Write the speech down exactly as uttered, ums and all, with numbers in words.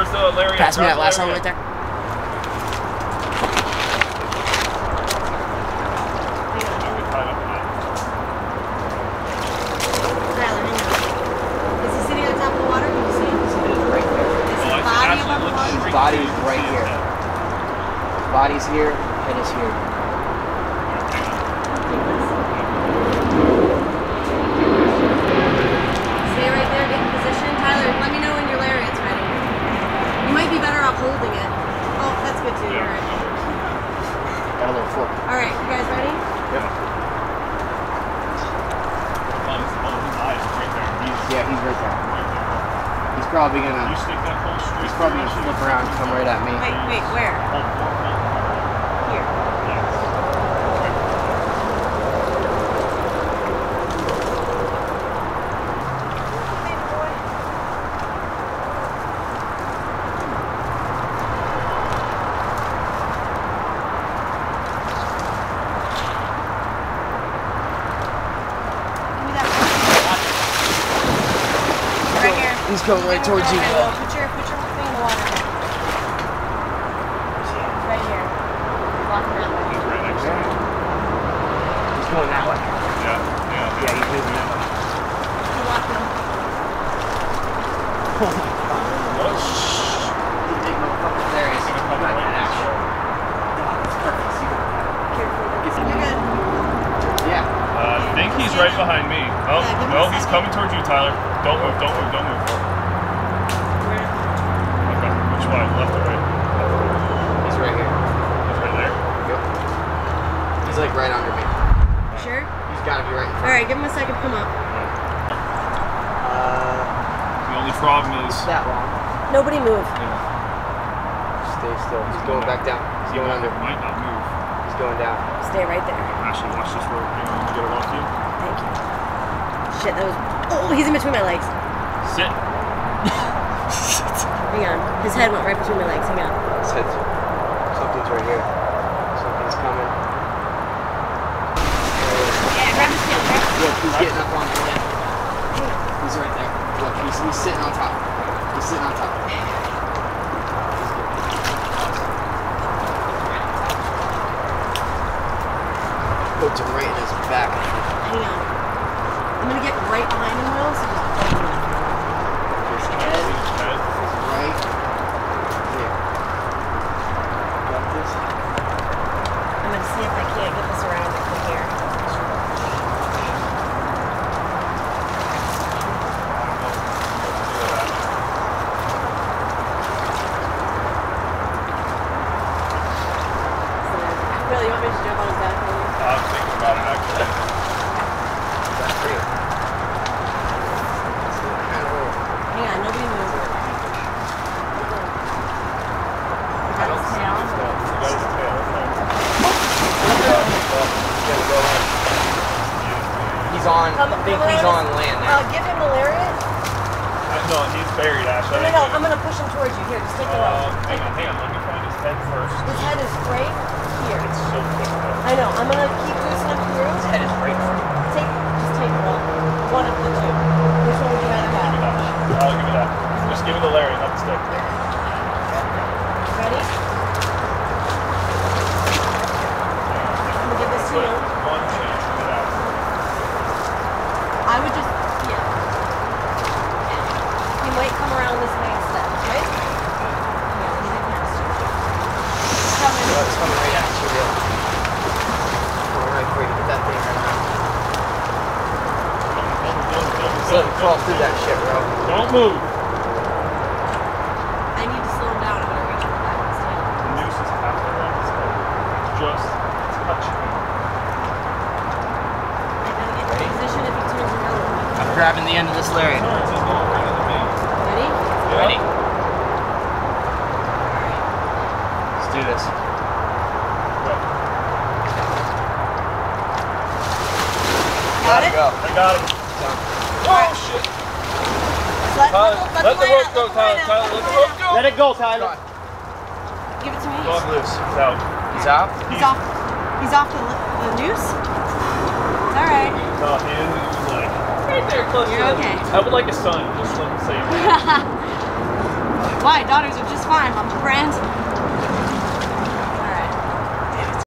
Where's the Larry? Pass me that last one right there. Is he sitting on top of the water? Can you see him? It is right there. Is his body above the water? His body is right here. His body's here, head is here. Holding it. Oh, that's good too. Yeah. All right. Got a little flip. All right, you guys ready? Yep. Um, oh, his eyes are right there. He's, yeah, he's right there. Right there. He's probably gonna. You stick that whole street. He's probably gonna flip around and come right at me. Wait, wait, where? Here. Yes. He's coming right towards you. Right, put your, put your thing in the water. Right here. Walk around. He's right next to you. He's going that way. Yeah, yeah. Yeah, he's moving that way. He's walking. Oh my god. What? He's a big motherfucker. There he is. He's not going to action. No, it's perfect. Careful. You're good. Yeah. Uh, I think he's right behind me. Oh, no, he's coming towards you, Tyler. Don't move, don't move, don't move. Okay, which one? Left or right? He's right here. He's right there? Yep. He's like right under me. You sure? He's gotta be right in front. Alright, give him a second to come up. Uh, the only problem is... that long. Nobody move. Yeah. Stay still. He's, he's going, going back down. He's going under. Might not move. He's going down. Stay right there. Ashley, watch this rope. You know, you gotta walk you. Thank you. Shit, that was... Oh, he's in between my legs. Sit. Shit. Hang on. His head went right between my legs. Hang on. His head's... Something's right here. Something's coming. Yeah, grab his tail, right? Look, he's getting up on the head. He's right there. Look, he's, he's sitting on top. He's sitting on top. Puts him right in his back. Hang on. I'm gonna get right behind him, Will, so just pull him up. His head is right here. Got this? I'm gonna see if I can't get this around it from here. Will, you want me to jump on his back? I was thinking about it actually. That's real. Hang on, nobody moves. You got his tail? You got his tail. He's on, um, I think he's on land now. Uh, give him the lariat. No, he's buried, Ash. No, no, no, I'm going to push him towards you. Here, just take it off. Hang on, hang on, let me find his head first. His head is right here. It's so quick. I know, I'm gonna keep loosening up through. His head is right for you. Take, just take one. One of the two. Which one would you rather have? I'll give it that. Just give it to Larry, not the stick. Ready? I'm gonna give this to you. One chance to get out. I would just, yeah. You might come around this way instead, right? Yeah, leave it next to you. It's coming. No, it's coming right at you, Will. Where you get that thing right now. Just let him crawl through that shit, bro. Don't move. I need to slow him down. I'm going to reach him back his tail. The noose is half around his head. Just touch him. I gotta get in position if he turns around. I'm grabbing the end of this lariat. Ready? Yeah. Ready? Alright. Let's do this. Got it? Go. I got him. Oh, right. Shit. Let, Tyler, let, let the rope go, Tyler. Tyler, let the rope go. Let it go, Tyler. Give it to me. He's loose. He's out. He's out? He's off. He's off the, the noose? It's all right. He's off. He was like, right there, close to him. You're okay. I would like a son. Just let him say it. My daughters are just fine, Mama Brand.